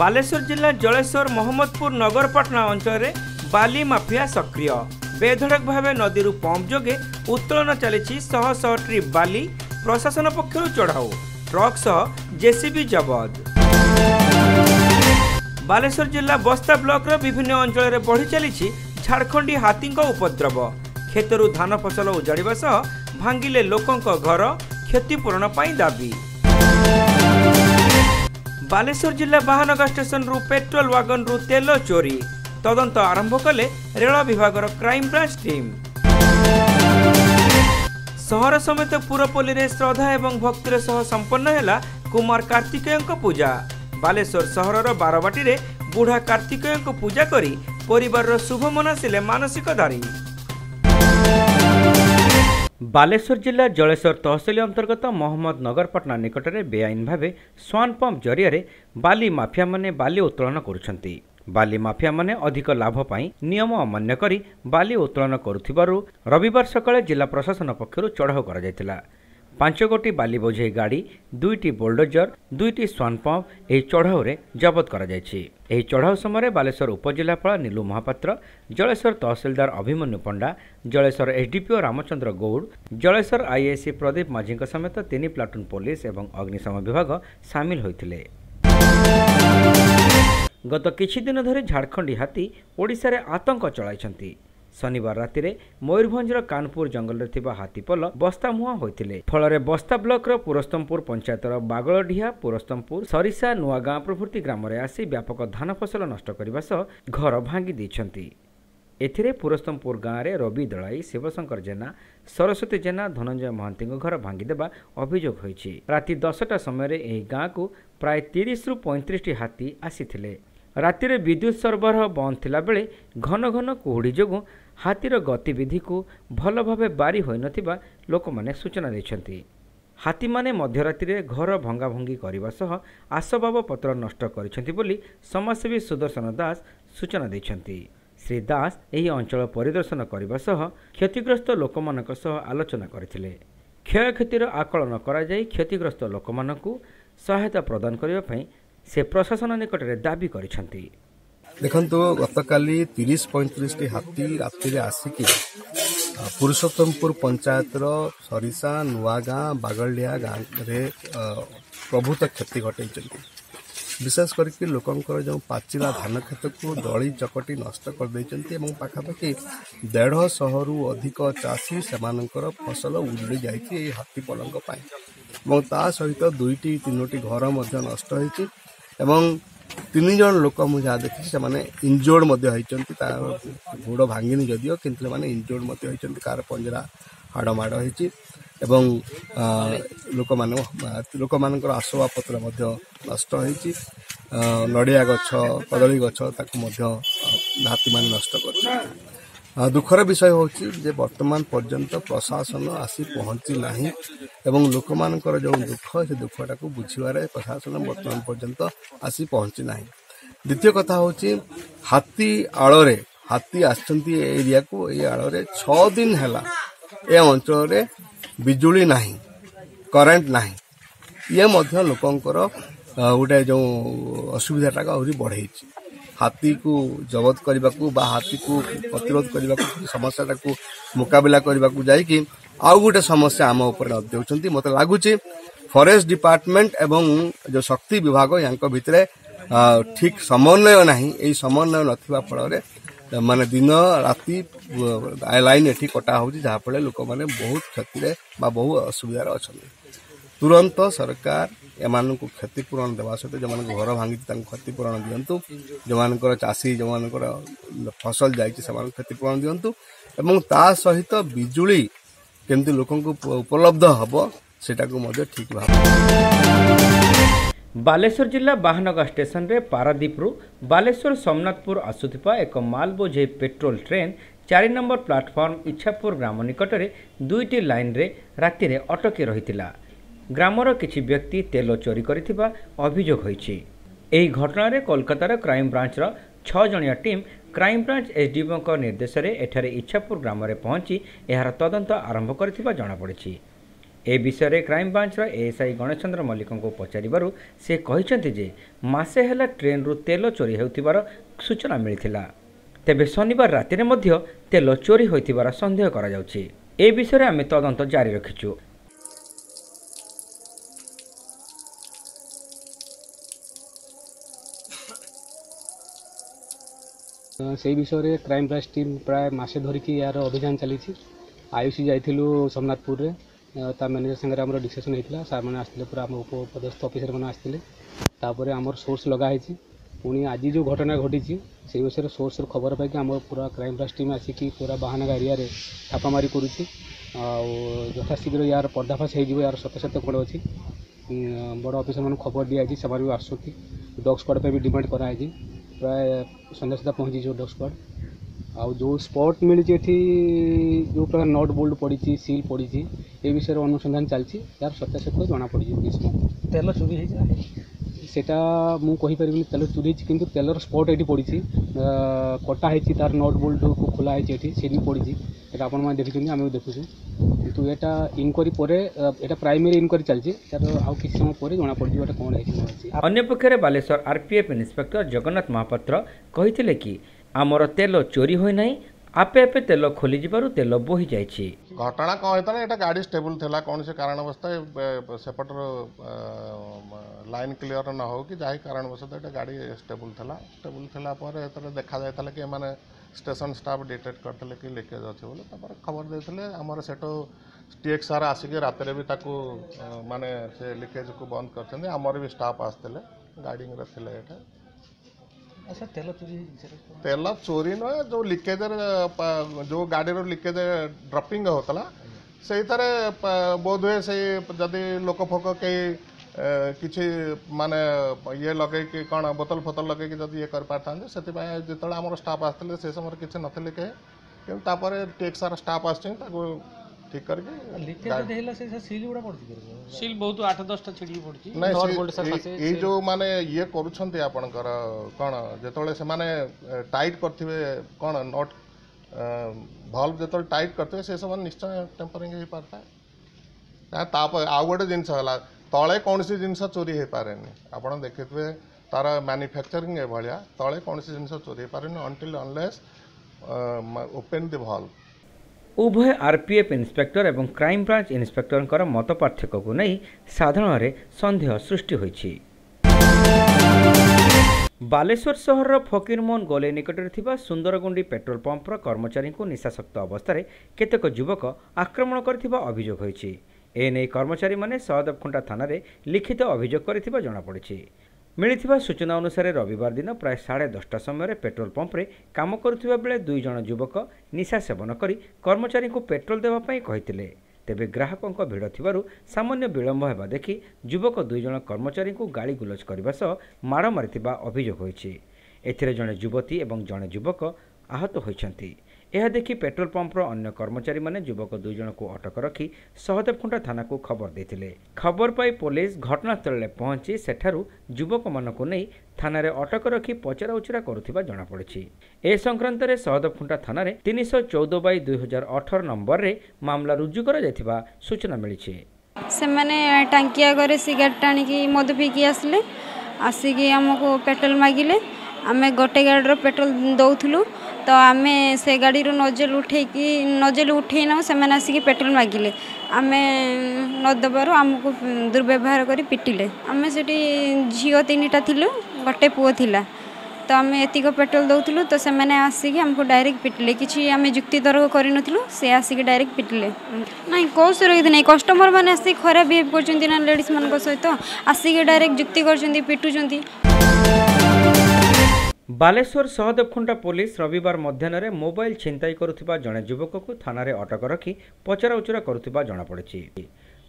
बालेश्वर जिला जलेश्वर महम्मदपुर नगरपाटना अंचल बाली माफिया सक्रिय बेधड़क भाव नदी पंप जोगे उत्तोलन चली शह शह ट्रिप बाली प्रशासन पक्ष चढ़ाऊ ट्रक सह जेसीबी जबत। बालेश्वर जिला बस्ता ब्लॉक विभिन्न अंचल बढ़ी चली झारखंडी हाथी उपद्रव खेतर धान फसल उजाड़ा सह भांगिले लोकों घर क्षतिपूरण दाबी। बालेश्वर जिला बाहनगा स्टेशन रु पेट्रोल वागन रु तेल चोरी तदंत आरंभ कले रेल विभाग क्राइम ब्रांच टीम। सहर समेत पुरपल्ली रे श्रद्धा एवं भक्ति सह संपन्न हैला कुमार कार्तिकेयन पूजा। बालेश्वर सहर बारवाटी रे बुढ़ा कार्तिकेयन पूजा करी परिवार शुभ मनासिले मानसिकधारी। बालेश्वर जिला जलेश्वर तहसिल अंतर्गत महम्मद नगरपाटना निकट में बेआईन भावे स्वान पंप जरिया रे बाली माफिया माने बाली उत्तोलन करुछंती। बाली माफिया माने अधिक लाभ पाई नियम अमान्य करी बाली उत्तोलन करुथिबारु रविवार सकाळे जिला प्रशासन पक्षरु चढ़ाऊ करा जायतिला। 5 गोटी बाली बोझे गाड़ी 2टी बोल्डोजर 2टी स्वान पंप यह चढ़ाऊ जबत कर चढ़ाऊ समय बालेश्वर उपजिलापाल नीलू महापात्र जलेश्वर तहसिलदार अभिमन्यु पंडा जलेश्वर एसडीपीओ रामचंद्र गौड़ जलेश्वर आईएसी प्रदीप माझी समेत 3 प्लाटून पुलिस और अग्निशम विभाग सामिल होते। गत किछि दिन धरि झारखंडी हाथी ओडिशा रे आतंक चलाइछंती। शनिवार राति रे मयूरभंजर कानपुर जंगल रे हाथीपल बस्तामुहां होइतिले फलरे बस्ता ब्लॉक रो पुरस्तमपुर पंचायतर बागलडिया पुरस्तमपुर सरिसा नुआगां प्रभृति ग्राम रे आसी व्यापक धान फसल नष्ट करिबा सह घर भांगी दैछंती। एथिरे पुरस्तमपुर गाँव में रवि दलाई शिवशंकर जेना सरस्वती जेना धनंजय महांती घर भांगीदेवा अभियोग होइछि। राति 10टा समय यह गाँव को प्राय 30 रु 35 हाथी आसीथिले। रातिर विद्युत सरबराह बंद थिला बेले घन घन कुहुड़ी जोगु हाथीर गतिविधि को भल भावे बारी होई नथिबा लोकमाने सूचना दैछंती। हाथी माने मध्यराति रे घर भंगाभंगी करिबा सह आसबाबपत्र नष्ट करिसेंती बोली समाजसेवी सुदर्शन दास सूचना दैछंती। श्री दास एही अंचल परिदर्शन करिबा सह क्षतिग्रस्त लोकमानक सह आलोचना करथिले। क्षयक्षतिर आकलन करा जाई क्षतिग्रस्त लोकमानकु सहायता प्रदान करिबा पई से प्रशासन निकट में दाबी करिसेंती। देखंतु गतकाली 30-35 हाथी राति आसिकी पुरुषोत्तमपुर पंचायतर सरिसा नुआगां बागलडिया गाँव में प्रभूत क्षति घटाइछंती। विशेष करके लोकंकर जो पाचिला धान खेत को दली चकटी नष्ट कर दैछंती एवं पाखापाखि 150 रु अधिक चाषी सेमानकर फसल उजड़ी जाइछि हाथी पलंग पाई एवं ता सहित 2-3 घर मध्य नष्ट होइछि एवं 3 जन लोक मु जहाँ देखी से इंजोर्ड गोड़ भांगिनी जदियो किंतु माने इंजोर्ड होती कार पंजरा हाड़माड़ होती लोक मान आसवाबपत्र नष्ट होती नड़िया गछ कदली गछ हाथी मान नष्ट कर। दुखर विषय हूँ जे बर्तमान पर्यंत प्रशासन आसी पहुँची ना एवं लोक मान जो दुख से दुखटा को बुझे प्रशासन बर्तमान पर्यंत आसी पहुँची ना। द्वितीय कथा हूँ हाथी आड़े हाथी आसचंती एरिया को ये आड़े 6 दिन है ए अंचल रे बिजुली ना करेन्ट ना ये लोकंकर गोटे जो असुविधाटा आहरी बढ़े हाथी को जबत करने को हाथी को प्रतिरोध करने को समस्याटा को मुकबिला करने को जाकि आउ गोटे समस्या आम उपर दे मत लगुच फॉरेस्ट डिपार्टमेंट एवं जो शक्ति विभाग या भितर ठीक समन्वय ना ये समन्वय ना फल माने दिन राति लाइन एटी कटा हो जाफल लोक मैंने बहुत क्षति रे बा बहु असुविधार अच्छा तुरंत सरकार एमान को क्षतिपूरण देवा सहित जो मान घर भांगी क्षतिपूरण दिंतु जो मानकर चाषी जो मान फसल जाइए से क्षतिपूरण दिंतु एवं ता सहित बिजुली केमती लोक उपलब्ध हम सेटा को ठीक भाव। बालेश्वर जिला बाहनगा स्टेशन रे पारादीप रु बालेश्वर सोमनाथपुर आसुथिपा एक माल बोझे petrol train 4 number platform Ichhapur ग्राम निकट रे 2टी लाइन रे राति रे अटकी रहितिला। ग्रामर किछि व्यक्ति तेल चोरी करिथिबा अभियोग होइछि। एही घटना रे कोलकाता रे क्राइम ब्रांच रो 6 जणिया टीम क्राइमब्रांच एसडीओं निर्देश में एठार इच्छापुर ग्राम में पहुंची यार तदंत आरंभ कर जमापड़ी। ए विषय में क्राइमब्रांचर एएसआई गणेशचंद्र मल्लिक को पचारू से कहते जे मासे हेला ट्रेन रु तेल चोरी होतिबार सूचना मिलता, तेबे शनिवार राति में मध्य तेल चोरी होतिबार संदेह करा जाउछि। ए विषय में आम तदंत जारी रखिछु। से विषय में क्राइम ब्रांच टीम प्राय मसे धरिकी यार अभियान चली। आयुषी जाइलु सोमनाथपुर मैनेजर सागर डिस्कसन होता, सार मैंने आसते पूरा आम उपपदस्थ अफिसर मैंने आसते आमर सोर्स लगाई। पुणी आज जो घटना घटी से विषय सोर्स खबर पाई आम पूरा क्राइम ब्रांच टीम आसिकी पूरा बाहानगा एरिया छापामारी करुच्ची। यथाशीघ्र यार पर्दाफाश हो यार सत सत कौन अच्छी बड़ अफिसर मैं खबर दिखाई से आस डग स्क्वाड भी डिमांड कराई। प्राय सन्या सुधा पहुँची जो डॉग स्क्वाड आउ जो स्पॉट मिली जो प्रकार नट बोल्ट पड़ी सील पड़ी ये विषय अनुसंधान चलती यार सत्यासत जना पड़ जाए। तेल चोरी से मुझे तेल चोरी कि तेलर स्पॉट ये पड़ी कटाई तार नट बोल्ट को खोलाई से भी पड़ी आपने देखुं आम देखुँ कि यहाँ इनक्वारी पर यहाँ प्राइमरी इनक्वारी चलती तरह आउ कि समय पर जना पड़ जाए कौन है। अन्यपक्ष बालेश्वर आरपीएफ इन्स्पेक्टर जगन्नाथ महापात्र कहते कि आमर तेल चोरी होना आपे आपे तेल खोली जबार तेल बोही जा। घटना कौन होता है, गाड़ी स्टेबल थी कौन से कारणवश सेपटर लाइन क्लीयर न हो कि जहाँ कारणवश गाड़ी स्टेबल थी देखा जाता कि स्टेशन स्टाफ डिटेक्ट करते कि लिकेज अच्छे बोले खबर देते आमर सेठ टीएक्सआर आसिक रात भी माने से लिकेज को बंद करते आमर भी स्टाफ आसते गाड़ी थे। अच्छा तेल चोरी ना जो लिकेज जो गाड़ी लिकेज ड्रपिंग होता से बोध हुए से जदि लोक फोक कि माने ये लगे कि कौन बोतल फोतल लगे जब ये कर पारे से जिते आम स्टाफ आसते से समय किसी नथिले कहीं कि टेक्सार स्टाफ आसको ठीक करके सील बहुत 8-10 छिड़ी पड़ी नहीं ये जो माने ये करुछंती आपण कौन जेतोले से माने टाइट करथिबे कौन नॉट भाल्व जेतोले टाइट करते से सब निश्चय टेम्परिंग हो पाता है। ताप आ गोटे जिनसा तले कौन सी जिनसा चोरी हो पारे आपण देखिबे तार मैन्युफैक्चरिंग ए भलिया तले कौन सी जिनसा चोरी हो पारे until unless open the valve. उभय आरपीएफ इन्स्पेक्टर एवं क्राइम ब्रांच इन्स्पेक्टर मत पार्थक्य को नहीं साधारण सन्देह सृष्टि होइछि। बालेश्वर सहर फकीरमोहन गोले निकटरे सुंदरगुंडी पेट्रोल पंपर कर्मचारी को निशाशक्त अवस्था केतेक युवक आक्रमण करथिबा अभियोग होइछि। एने कर्मचारी माने सहदेवखुंटा थाना रे लिखित अभियोग करथिबा जणा पड़िछि। मिलिथिबा सूचना अनुसार रविवार दिन प्राय 10:30 समय पेट्रोल पंपे काम करुवा बेले दुई जण युवक निशा सेवन करी कर्मचारी को पेट्रोल देवाई कहते, तेबे ग्राहकों भिड़ थिबारु सामान्य विलंब होगा देखि युवक दुई जण कर्मचारी को गाली गुलज करने सह माड़ मारिथिबा अभियोग होइछि। एथिरे जणे युवती एवं जणे युवक आहत होइछन्ति। यह देखि पेट्रोल पंपर अन्य कर्मचारी माने युवक दुई जण को अटक रखी सहदेवखुंटा थाना को खबर देथिले। खबर पाई पुलिस घटनास्थल में पहुंची सेठारु युवक मानकु नै थाना रे अटक रखी पचरा उचरा करुथिबा जणा पड़िछि। ए संक्रांत रे सहदेवखुंटा थाना रे 314/2018 नंबर रे मामला रुजु करा जायथिबा सूचना मिलिछि। से माने टांकी आगे सिगारेट टाणी की मद पीकी आसले आसिकी हमको पेट्रोल मागिले। आमे गोटे गाड़ी रो पेट्रोल दउथुलु तो आम से गाड़ी नोजेल उठे ना से आसिक पेट्रोल मागिले आम नदेवर आमको दुर्व्यवहार कर पिटिले। आम से झील 3टा थिलु गोटे पुओ थिला तो आम एतिक पेट्रोल दउथुलु तो से आसिक आमको डायरेक्ट पिटिले कि आम जुक्ति तर्क करूँ से आसिक डायरेक्ट पिटिले ना कौ सुरक्षित नहीं। कस्टमर मैंने आसिक खराब बिहेव कर लेडीज मान सहित आसिक डायरेक्ट जुक्ति कर पिटुंट। बालेश्वर सहदेवखुंटा पुलिस रविवार मध्याह्न मोबाइल छिनताई करुथिबा जणे युवक को थाना रे अटक रखी पचरा उचरा करुथिबा जणा पड़िछि।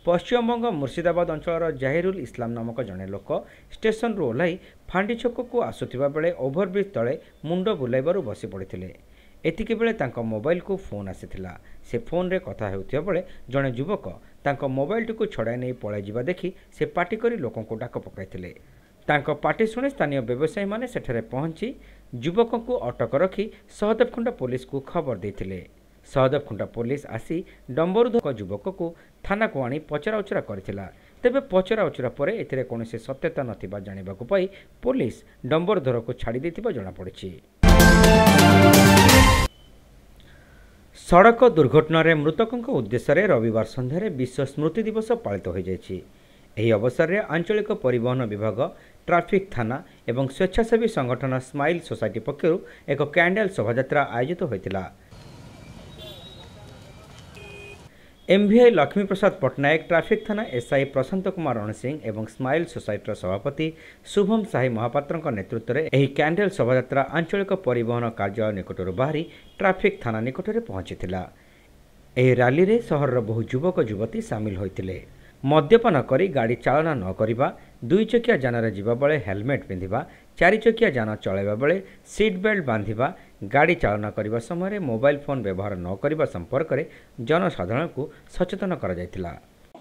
पश्चिमबंग मुर्शिदाबाद अंचलर जाहिरुल इस्लाम नामक जणे लोक स्टेशन रु ओह्लाई फांडी छक को आसुथिबा बेले ओभरब्रिज तले मुंड बुलाइबारु बसी पड़िथिले। एतिके बेले तांको मोबाइल को फोन आसीथिला। से फोन रे कथा हेउथिया बेले जणे युवक तांको मोबाइल टिकु छडाई नै पळाइ जिबा देखि से पार्टी करी लोकन को डाक पकाइथिले। तांको पार्टी शुणी स्थानीय व्यवसायी माने सेठरे पहुंची युवक को अटक रखी सहदेवखुंटा पुलिस को खबर देते। सहदेवखुंटा पुलिस आसी डंबरुधक युवक को थाना को आनी पचराउचरा करथिला। तेबे पचराउचरा परे एथिरे कोनोसी सत्यता नथिबा जानिबाकु पाई पुलिस डंबरुधर को छाड़ी देथिबा जणा पड़िछि। सड़क दुर्घटना मृतकों उद्देश्य रविवार संध्यारे विश्व स्मृति दिवस पालित हो जाएगी। यह अवसर में आंचलिक परिवहन विभाग ट्रैफिक थाना एवं स्वेच्छासेवी संगठन स्माइल सोसाइटी पक्षरू एक कैंडल शोभायात्रा आयोजित होता। एमवीआई लक्ष्मी प्रसाद पट्टनायक ट्रैफिक थाना एसआई प्रशांत कुमार रणसिंह एवं स्माइल सोसाइटर सभापति शुभम साही महापात्र नेतृत्व में यह कैंडल शोभायात्रा आंचलिक परिवहन कार्यालय निकटर बाहरी ट्रैफिक थाना निकटने पहुंचीला। यह रैली रे शहर बहु युवक युवती सामिल होते। मद्यपान करी गाड़ी चालना न करिबा, दुई चकिया यान जीवा बेले हेलमेट पिंधिबा, चारि चकिया यान चलाइबा बेले सीट बेल्ट बांधिबा, गाड़ी चालना करिबा समय मोबाइल फोन व्यवहार न करिबा संपर्क रे जनसाधारण को सचेतन करा जायतिला।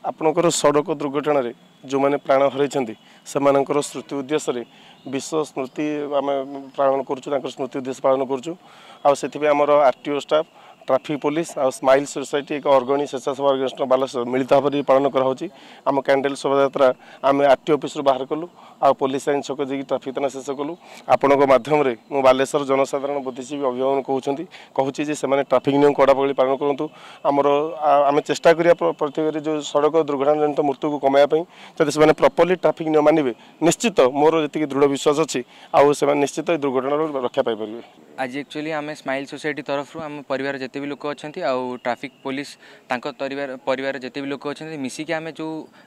आपनकर सड़क दुर्घटना रे जो माने प्राण हरैछन्ती सेमानकर स्मृति उद्देश्य रे विश्व स्मृति आमे प्राण करछु, ताकर स्मृति उद्देश्य पालन करछु। आ सेथिबे हमर आरटीओ स्टाफ ट्राफिक पुलिस आ स्माइल सोसाइटी एक अर्गणी स्वेच्छासेवी अर्गनाइजेसन बालासोर मिलित भाव में पालन कराऊँगी। आम कैंडल शोभायात्रा आम आरटीओ ऑफिस बाहर कलु आ पुलिस लाइन छक जी ट्राफिक थाना शेष कलु। आपण मध्यम मु बालेश्वर जनसाधारण बुद्धिजीवी अभिभावन कहूँ से ट्राफिक नियम कड़ापड़ी पालन करूँ। आमर आम चेषा करा प्रत्येक जो सड़क दुर्घटना जनित मृत्यु को कमायापी जब से प्रॉपर्ली ट्राफिक नियम मानवे निश्चित मोर जी दृढ़ विश्वास अच्छी आने निश्चित दुर्घटना रक्षा पाइपर। आज एक्चुअली आम स्माइल सोसाइटी तरफ आम परिवार जिते भी लोक अच्छा आउ ट्राफिक पुलिस परिवार जिते भी लोक अच्छा मिसिकी आम जो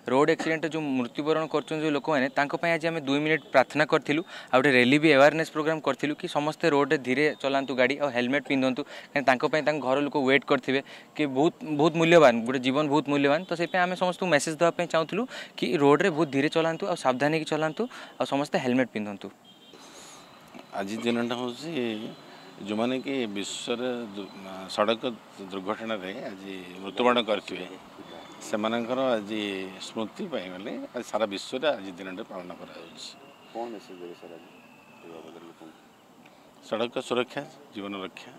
रोड एक्सीडेंट जो मृत्युबरण कर लोक मैंने आज आम 2 मिनट प्रार्थना करूँ। आउटे रैली भी अवेयरनेस प्रोग्राम करूँ कि समस्ते रोड धीरे चलातु गाड़ी और हेलमेट पिंधतु, कहीं घर लोक वेट करेंगे कि बहुत बहुत मूल्यवान गोटे जीवन बहुत मूल्यवान। तो से आम समस्त मेसेज देवाई चाहूँ कि रोड्रे बहुत धीरे चलातु और सावधानी चलातु और समस्ते हेलमेट पिंधतु। आज दिन हूँ जो माने कि विश्व सड़क दुर्घटन आज मृत्युबरण करेंगे से आज स्मृति पाई आज सारा विश्व आज दिन पालन कर सड़क सुरक्षा जीवन रक्षा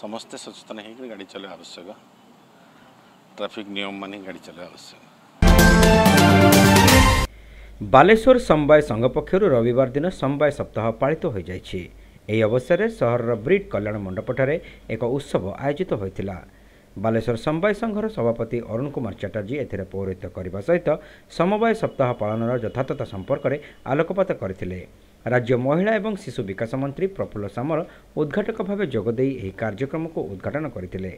समस्ते सचेतन हो गाड़ी चलाया आवश्यक, ट्रैफिक नियम मानि गाड़ी चलाया आवश्यक। बालेश्वर समवाय संघ पक्षर रविवार दिन समवाय सप्ताह पालित हो जाएगी। यह अवसर में सहर ब्रिड कल्याण मंडपठार एक उत्सव आयोजित होता। बालेश्वर समवाय संघर सभापति अरुण कुमार चटर्जी एथिरे पौरोहित्य करने सहित समवाय सप्ताह पालन यथार्थता संपर्क में आलोकपात करथिले। राज्य महिला एवं शिशु विकास मंत्री प्रफुल्ल सामल उद्घाटक भाव जोगदे कार्यक्रम को उद्घाटन करथिले।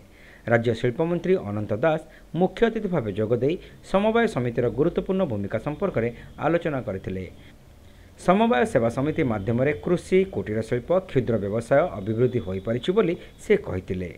राज्य शिल्प मंत्री अनंत दास मुख्य अतिथि भाव जोगदे समवाय समितिर गुरुत्वपूर्ण भूमिका संपर्क में आलोचना करथिले। समवाय सेवा समिति माध्यम कृषि कुटीर शिल्प क्षुद्र व्यवसाय अभिवृद्धि हो पारिछि बोली से कहिथिले।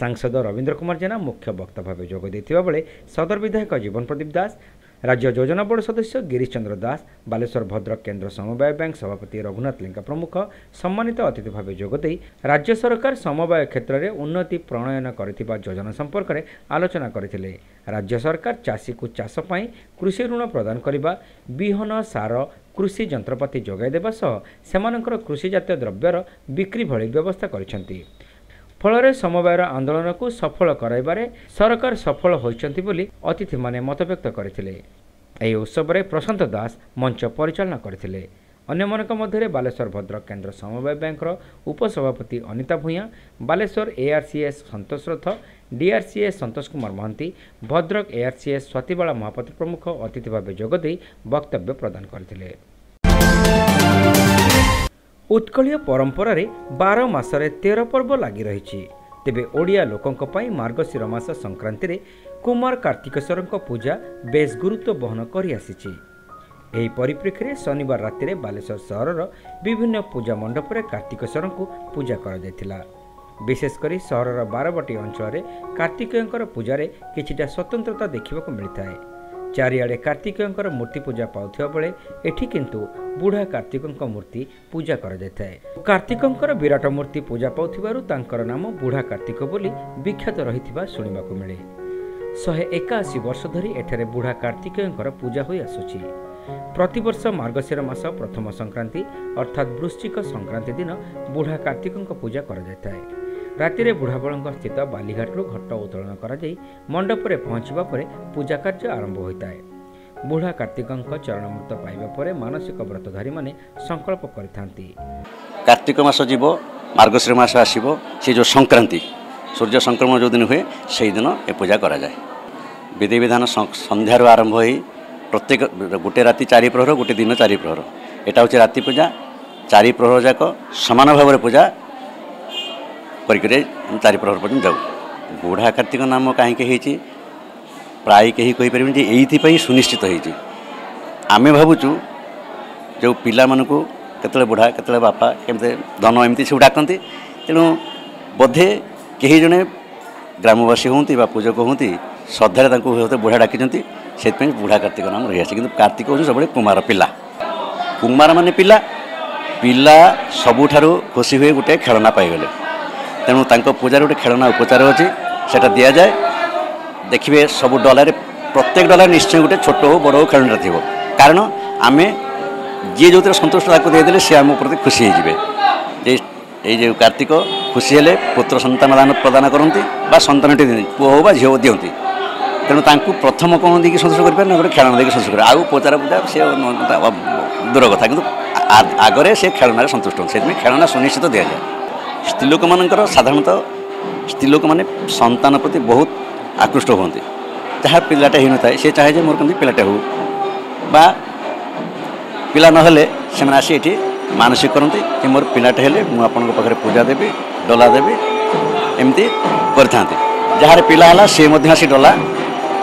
सांसद रवींद्र कुमार जेना मुख्य वक्ता भाव जोगदे थिबा बेले सदर विधायक जीवन प्रदीप दास, राज्य योजना बोर्ड सदस्य गिरीश चंद्र दास, बालेश्वर भद्रक केन्द्र समवाय बैंक सभापति रघुनाथ लिंका प्रमुख सम्मानित अतिथि भाव जोगदे राज्य सरकार समवाय क्षेत्र में उन्नति प्रणयन करिथिबा योजना संपर्क में आलोचना करथिले। राज्य सरकार चाषी को चाष पाई कृषि ऋण प्रदान करिबा, बिहन सार कृषि यंत्रपाति जोगाई देबा सह सेमानकर कृषि जातीय द्रव्यर बिक्री भली व्यवस्था करिसेंती। फलरे समवायर आंदोलन को सफल कराइबारे सरकार सफल होइचंती बोली अतिथि माने मतव्यक्त करथिले। एही उत्सव रे प्रशांत दास मंच परिचालन करथिले। अन्यमनक मध्यरे बालेश्वर भद्रक केन्द्र समवाय बैंकर उपसभापति Anita Bhuyan, Baleshwar ARCS Santosh Rath, DRCS Santosh Kumar Mahanty, Bhadrak ARCS Swatibala Mahapatra प्रमुख अतिथि भाव जोगदे वक्तव्य प्रदान करथिले। उत्कलीय परंपरा रे 12 मासरे 13 पर्व लगी रही। तेबे ओडिया लोकंक पई मार्गशीर मास संक्रांति रे कुमार कार्तिकेश्वरंक पूजा बेस गुरुत्व बहन करी आसीछि। एही परिप्रेक्षी रे शनिवार राति रे बालेश्वर शहरर विभिन्न पूजा मंडप रे कार्तिकेश्वरंक पूजा करा जायतिला। विशेषकर शहरर 12 गोटी अंचल रे कार्तिकेयंकर पूजा रे किछिटा स्वतंत्रता देखिबाकू मिलिथाय। चारिआडे कार्तिकेयंकर मूर्ति पूजा पाउथिबा बेले एठी किंतु बुढ़ा कार्तिकंक मूर्ति पूजा करा जायथाय। कार्तिकंकर विराट मूर्ति पूजा पाउथिबारु तांकर नाम बुढ़ा कार्तिक बोली विख्यात रहिथिबा सुनिबाकू मिले। 181 वर्ष धरी एठारे बुढ़ा कार्तिकेयंकर पूजा होई आसुछि। प्रतिवर्ष मार्गशीर मास प्रथम संक्रांति अर्थात वृश्चिक संक्रांति दिन बुढ़ा कार्तिक पूजा कराए। राति बुढ़ाबलंग स्थित बालीघाटू घट उत्तोलन कर मंडपर पहुंचा पर पूजा कार्य आरंभ होता है। बुढ़ा कार्तिक चरणामृत पाइबा पर मानसिक व्रतधारी माने संकल्प करिथांती। कार्तिक मास जीव मार्गशीर मास आसीबो से जो संक्रांति सूर्य संक्रमण जो दिन हुए से दिन ए पूजा करा जाए। विधि विधान संध्यार आरंभ हो प्रत्येक गोटे राति चारि प्रहर गोटे दिन चारि प्रहर एटा होचे राति पूजा। चारि प्रहर जाक समान भाव पूजा करके चारि प्रहर पर्यंत जाऊ। बुढ़ा कार्तिक नाम कहीं प्राय कहीं कहींपर सुनिश्चित होमें भावुचु जो पिला मानू के बुढ़ा के बापा के धन एमती सब डाकती तेणु बोधे कहीं जड़े ग्रामवासी हूँ बा पूजक हूँ श्रद्धार बुढ़ा डाक से बुढ़ा कार्तिक नाम रही आस। कि कार्तिक हूँ सब कुमार पिला कुमार मान पिला पिला सबुठार खुशी हुए गोटे खेलना पाईगले तेणु तांको पूजा गोटे खेलना उपचार अच्छी से दि जाए। देखिए सब डॉलर प्रत्येक डॉलर निश्चय गोटे छोट हो बड़ हो खेलना थी कारण आम जी जो संतुष्ट ताको देदेले सी आम प्रति खुशी हो कार्तिक खुशी हेले पुत्र संतान दान प्रदान करती बा संतान पुओ हो झील दिखती तेणु तांकु प्रथम कौन देखिए संतुष्ट करें गोटे खेलना देखिए संतुष्ट कर आउ पोचार पूजा सी दूर कथा कि आगे से खेलना संतुष्ट होती खेलना सुनिश्चित दि जाए। स्त्रीलोक मान साधारणतः स्त्रीलोक मैंने संतान प्रति बहुत आकृष्ट हमें जहाँ पिलाटे ही न था से चाहे जे मोर कमी पिलाटे हो बा पिला नहले से आसी ये मानसिक करती कि मोर पिलाटे हेले मुझे पाखे पूजा देवी डला देवी एमती करते जहाँ पिला है सी आसी डला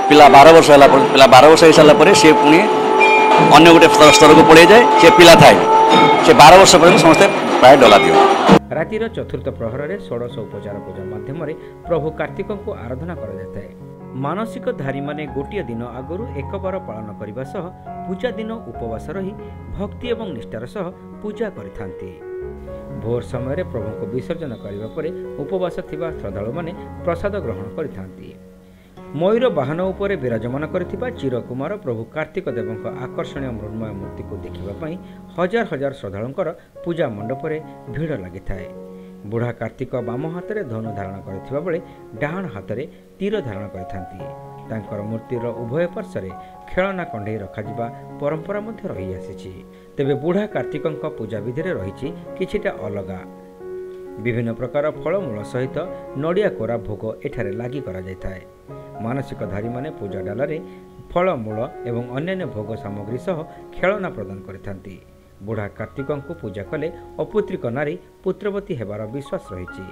पिला 12 वर्ष है पिला 12 वर्ष हो सारापर सी पुणी अगर गोटे स्तर को पड़े जाए सी पिला थाए से 12 वर्ष पर्यटन समस्ते प्राय डला दियो। रातिर चतुर्थ प्रहर में 16 उपचार पूजा मध्यम प्रभु कार्तिक को आराधना कराए। मानसिक धारी माने गोटे दिन आगु एक बार पालन करने सह पूजा दिन उपवास रही भक्ति और निष्ठार सह पूजा करिथांती। भोर समय प्रभु को विसर्जन करने पर उपवास थिबा श्रद्धालु माने प्रसाद ग्रहण करिथांती। मयूर वाहन उपर विराजमान करथिबा चिरकुमार प्रभु कार्तिक देवंक आकर्षणीय मृण्मय मूर्ति को देखिबा हजार हजार श्रद्धालुंकर पूजा मंडप भीड़ लगी थाए। बुढ़ा कार्तिक बाम हाथ में धनु धारण करथिबा बेले डाहाण हाथ में तीर धारण करथांती। तांकर मूर्तिर उभय पार्श्वे खेलना कंढे रखा परंपरा मध्य रही आसी। तेबे बुढ़ा कार्तिकंक पूजा विधि रही किछिटा अलगा विभिन्न प्रकार फलमूल सहित नड़िया कोरा भोग एठारे लागी करा जाए। मानसिक धारी माने पूजा डाले फलमूल एवं अन्य भोग सामग्री सह खेलना प्रदान करिथांती। बुढ़ा कार्तिक को पूजा कले अपौत्रिक नारी पुत्रवती हेबार विश्वास रही।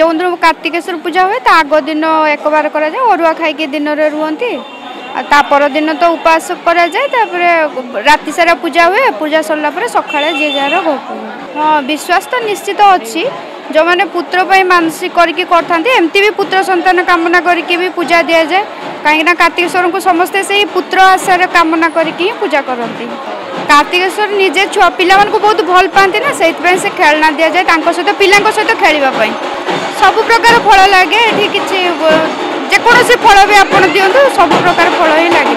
चौंद्र कार्तिकेश्वर पूजा हुए तो आग दिन एक बार करा जाए अरुआ खाई दिन रुहती तापर दिन तो उपास करा जाए राति सारा पूजा हुए पूजा सरला पर सका जी जार हाँ विश्वास तो निश्चित अच्छी जो मैंने पुत्र मानसिक करके करते एमती भी पुत्र संतान कामना करके भी पूजा दि जाए कहीं कार्तिकेश्वर को समस्ते से पुत्र आशार कामना करके पूजा करती। कार्तिकेश्वर निजे छुआ पिला बहुत भल पाती ना से खेलना दि जाए सहित पिला सहित खेलवाई सब प्रकार फल लगे ये किसी जेकोसी फल भी आपड़ दिवत सब प्रकार फल ही लगे।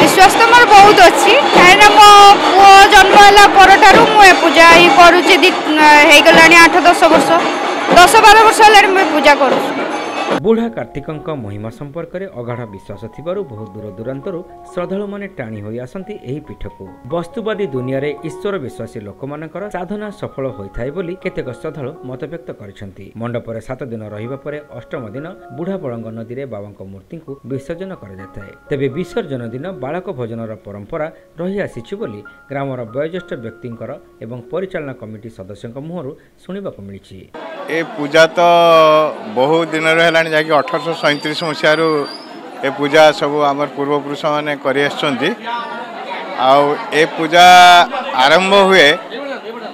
विश्वास तो मोर बहुत अच्छी कहीं मो पु जन्म है पूजा ही करुच्ची होगा 8-10 वर्ष 10-12 वर्ष है पूजा कर। बुढ़ा कार्तिक महिमा संपर्क में अगाढ़ विश्वास थिबारु बहुत दूर दूरांतर श्रद्धालु माने टाणी होई आसंती एही पीठ को। वस्तुवादी दुनिया रे ईश्वर विश्वासी लोक मानकर साधना सफल होइथाय बोली केतेक श्रद्धालु मतव्यक्त करिसंती। मंडपर 7 दिन रहिबा परे 8म दिन बुढ़ा बळंग नदी रे बाबांक मूर्ति को विसर्जन करा जाए। तेबे विसर्जन दिन बालक भोजनर परंपरा रही आसीछि बोली ग्रामर वयोज्येष्ठ व्यक्तिंकर एवं परिचालन कमिटी सदस्यंक मुहरु सुनिबाक मिलिछि। ए पूजा तो बहुत दिन रहे 1837 ମସିହାରୁ ଏ ପୂଜା ସବୁ ଆମର ପୂର୍ବପୁରୁଷମାନେ କରି ଆସିଛନ୍ତି। ଆଉ ଏ ପୂଜା ଆରମ୍ଭ ହୁଏ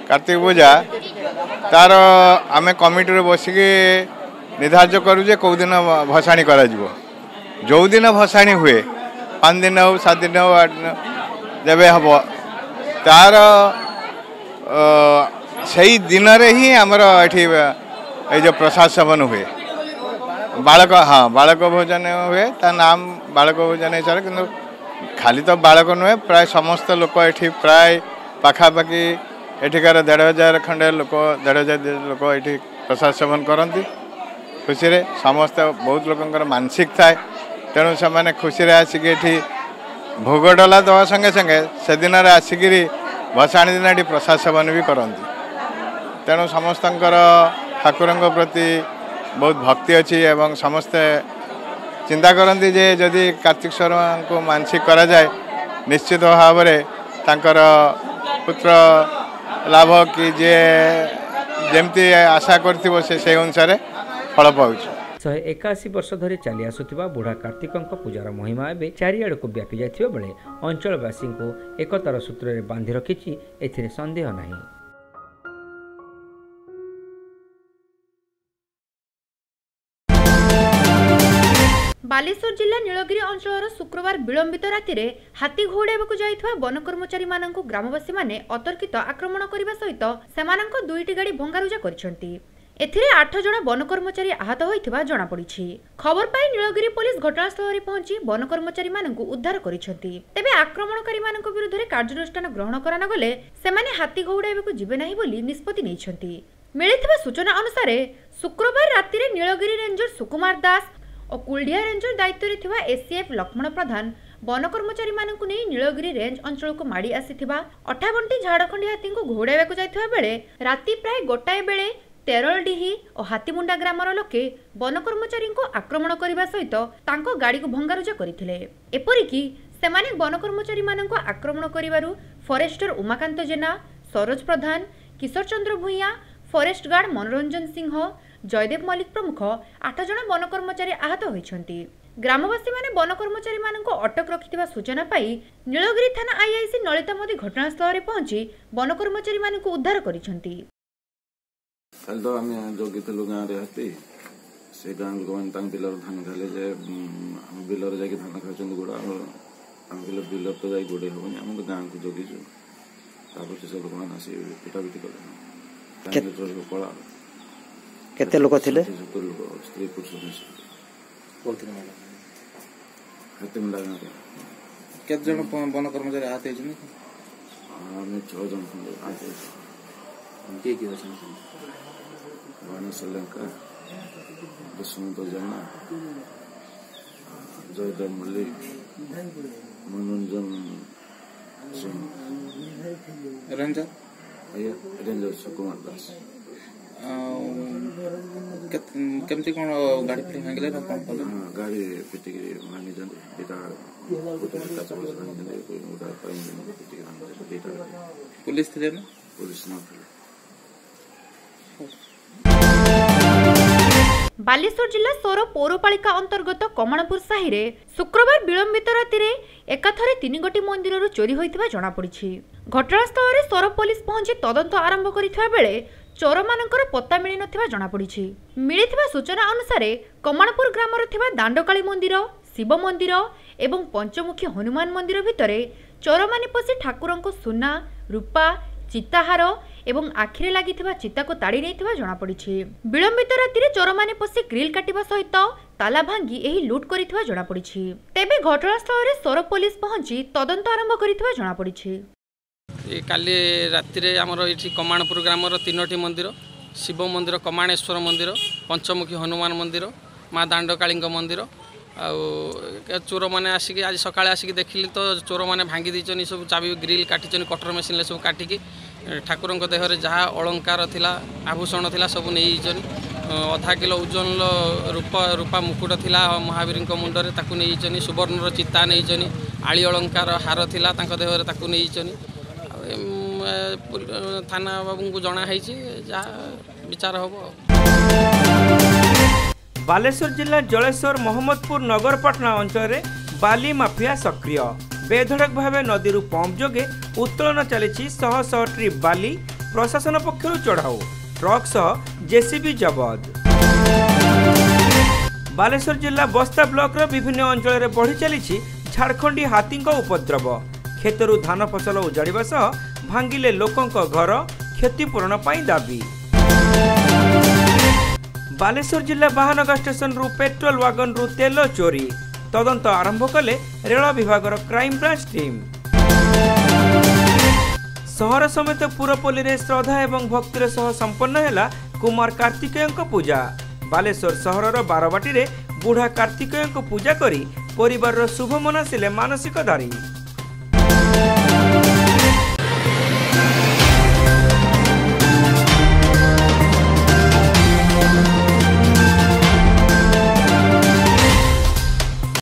କାର୍ତ୍ତିକ ପୂଜା ତାର ଆମେ କମିଟିରେ ବସିକି ନିର୍ଦ୍ଧାରିତ କରୁ ଯେ କେଉଁଦିନ ଭସାଣି କରାଯିବ। ଯେଉଁଦିନ ଭସାଣି ହୁଏ 5 ଦିନ ହଉ 7 ଦିନ ହଉ 8 ଦିନ ଯେବେ ହେବ ତାର से ही दिन ही आमर ये प्रसाद सेवन हुए बालक, हाँ बालक भोजन हुए ता नाम बालक भोजन हिसाब से किंतु खाली तो बालक नुहे प्राय समस्त लोक ये प्राय पाखापाखि एठिकार 1,500 खंडे लोक 1,500 लोक ये प्रसाद सेवन करती खुशी रे समस्त बहुत लोकंर मानसिक थाए तेणु से खुशी रे आसिक भोग डला दवा संगे संगे से दिन आसिक भसाणी दिन ये प्रसाद सेवन भी करती तेणु समस्त ठाकुर प्रति बहुत भक्ति अच्छी एवं समस्ते चिंता करती जे जदि कार्तिक शर्मा को मानसिक करा जाए निश्चित भाव में तांकर पुत्र लाभ कि जे जमती आशा कर से अनुसार फल पाच 181 वर्ष धरी चली आसुवा बुढ़ा कार्तिकंक पूजार महिमा एवं चारिआड़ को व्यापी जाता बेले अंचलवासी को एकतार सूत्र में बांधि रखी एथिरे संदेह नहीं। बालेश्वर जिला नीलगिरी अंचल शुक्रवार विलंबित रातिर हाथी घोड़ाइवाकू जाइथिबा वनकर्मचारी मानकू ग्रामवासी माने अतर्कित आक्रमण करने सहित सेमानंक दुईटी गाड़ी भंगारुजा करिसेंती। एथिरे 8 जण वनकर्मचारी आहत होइथिबा जणा पड़िछि। खबर पाई नीलगिरी पुलिस घटनास्थल पहुंची वनकर्मचारी मानकू उद्धार करिसेंती। तेबे आक्रमणकारी मानकू विरुद्ध रे कार्यानुष्ठान ग्रहण करना गले सेमाने हाथी घोड़ाइवाकू जिबे नाही बोली निष्पत्ति नेइछंती। मिलिथिबा सूचना अनुसार शुक्रवार रातिर नीलगिरी रेंजर सुकुमार दास और कुलडिया रेंजर दायित्व में एसीएफ लक्ष्मण प्रधान वन कर्मचारी मानकू नहीं नीलगिरी रेंज अंचल को माड़ी आसीथिबा 58 झाड़खंडी हाथी को घोड़ाइवाकू जाइथिबा बेले राति प्राय गोटाए बेले तेरलडीही और हाथीमुंडा ग्रामर लोके वन कर्मचारी को आक्रमण करने सहित तांको गाड़ी को भंगारुजा करथिले। एपरिकि सेमाने वन कर्मचारी मानकू आक्रमण करिवारु forester Umakant Jena, Saroj Pradhan, Kishore Chandra Bhuiya, forest guard मनोरंजन सिंह, जयदेव मल्लिक प्रमुख 8 जण वनकर्मचारी आहत होइछन्ति। ग्रामवासी माने वनकर्मचारी माननको अटक रखिथिबा सूचना पाई नीलगिरी थाना आईआईसी नलिता मोदी घटनास्थल पहुंची वनकर्मचारी माननको उद्धार करिछन्ति। कल तो हम जो किते लोग आ रहे थे से गांव गोवन तंग बिलर धान घले जे बिलर जाके धान खाचन गुडा हम बिलर तो जाई गुडे होनी हम तो गांव को जोगी जो ताबो से सब लोग आसी पिटा पिटी कर केते लोग थिले स्त्री पुरुष बोलथिन मैडम खतम लागना केत जण वन कर्मचारी आते जने आमे 6 जण आते के के वचन वन श्रीलंका दसम तो जाना जयदेव मल्लिक मनोरंजन रंजन आया रंजन सुकुमार दास केमती कोन गाड़ी फ्लिंग आंगले ना कोन पल गाड़ी पिटी माने जन बेटा बेटा सब जन कोई उठा पाइन पिटी आंगले बेटा पुलिस थे ना पुलिस ना बालेश्वर जिला सोर पौरपालिका अंतर्गत कमणपुर साहि रे शुक्रवार विलंबित राति रे एकाथरे 3 गोटी मंदिर रु चोरी होइथिबा जणा पड़िछि। घटनास्थल रे सोर पुलिस पहुंची तदंत आरंभ करिथा बेले चोर मानकर पत्ता मिल ना जनापड़ी। मिलता सूचना अनुसार कमणपुर ग्रामर थिबा दांडकाली मंदिर, शिव मंदिर एवं पंचमुखी हनुमान मंदिर भितर चोर माने पसी ठाकुर को सुना, रूपा, चिताहार एवं आखिरे लगी चिता को ताड़ी नहीं जनापड़ी। विलंबित राति चोर माने पसी ग्रिल काटिबा सहित ताला भांगी एही लूट करिथिबा जनापड़ी। तेबे घटनास्थल रे सोर पुलिस पहुंची तदंत आरंभ करिथिबा जनापड़ी। काली राति रे आमर ये कमाणपुर ग्रामर 3टी मंदिर, शिव मंदिर, कमाणेश्वर मंदिर, पंचमुखी हनुमान मंदिर, माँ दांडकाली मंदिर आ चोर मैंने आसिक आज सका आसिक देखिली तो चोर मैंने भांगी देचनी सब चाबी ग्रिल काटिचनी कटर मेसीन सब काटिकी ठाकुर देहर जहाँ अलंकार थिला, आभूषण थिला सब नहीं अधा किलो ओजन रूपा मुकुट थिला महावीर मुंडरे ताकू नहीं, सुवर्णर चिता नहीं, आली अलंकार हार थिला तांको देहर ताकू नहीं थाना बाबू को जना है विचार हम। बालेश्वर जिला जलेश्वर मोहम्मदपुर नगरपाटना अंचल बाली माफिया सक्रिय बेधड़क भाव नदी पंप जोगे उत्तोलन चली शह शह ट्रिप बाली प्रशासन पक्ष चढ़ाऊ ट्रक सह जेसीबी जबत। बालेश्वर जिला बस्ता ब्लॉक विभिन्न अंचल बढ़ी चली झारखंडी हाथी उपद्रव खेतर धान फसल उजाड़ा भांगिले लोकों घर क्षतिपूरण दाबी। बालेश्वर जिला बाहनगा स्टेशन रु पेट्रोल वागन रु तेल चोरी तदंत आरंभ कले रेल विभाग क्राइम ब्रांच टीम। सहर समेत पुरपल्ली रे श्रद्धा एवं भक्ति सह संपन्न हैला कुमार कार्तिकेयन पूजा। बालेश्वर सहर बारवाटी रे बुढ़ा कार्तिकेयन पूजा करी परिवार शुभ मनासिले मानसिक धारी।